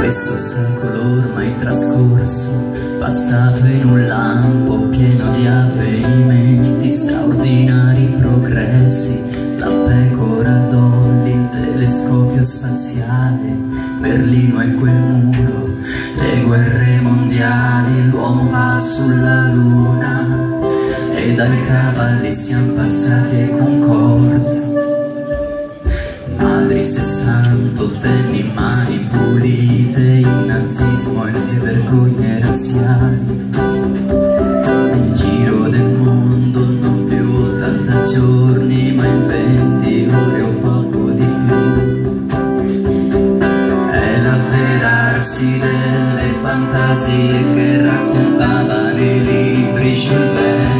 Besos en color mai trascorso, passato in un lampo pieno di avvenimenti straordinari, progressi, la pecora Dolly, il telescopio spaziale, Berlino e quel muro, le guerre mondiali, l'uomo va sulla luna e dai cavalli siamo passati ai Concorde. Madri 68enni in mani pulite, il nazismo e le vergogne razziali, il giro del mondo non più 80 giorni ma in 20 ore o poco di più, è l'avverarsi delle fantasie che raccontavano i libri Jules Verne.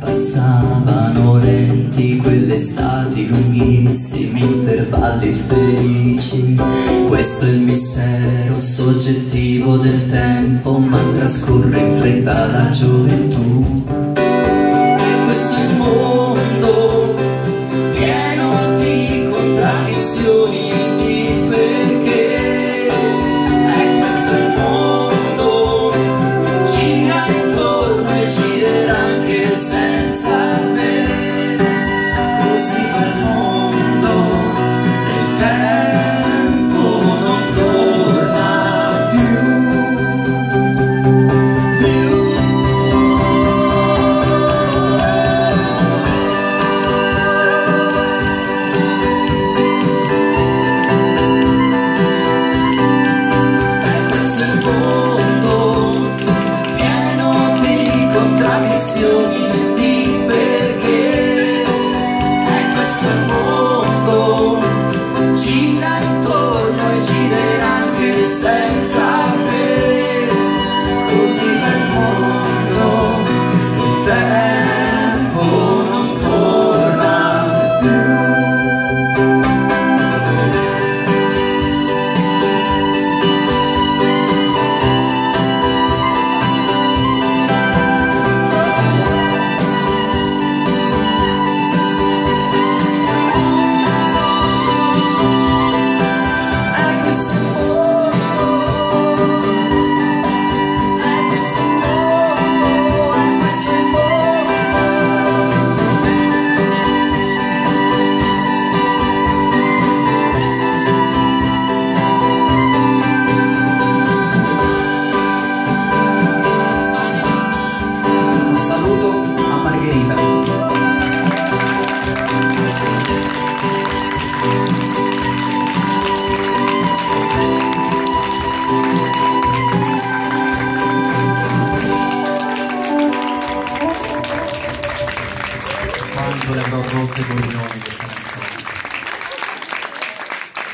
Passavano lenti quelle estati, lunghissimi intervalli felici. Questo è il mistero soggettivo del tempo, ma trascorre in fretta la gioventù. E questo è il mondo pieno di contraddizioni.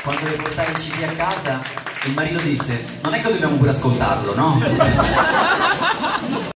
Quando le portai il CD a casa, il marito disse: non è che dobbiamo pure ascoltarlo, no?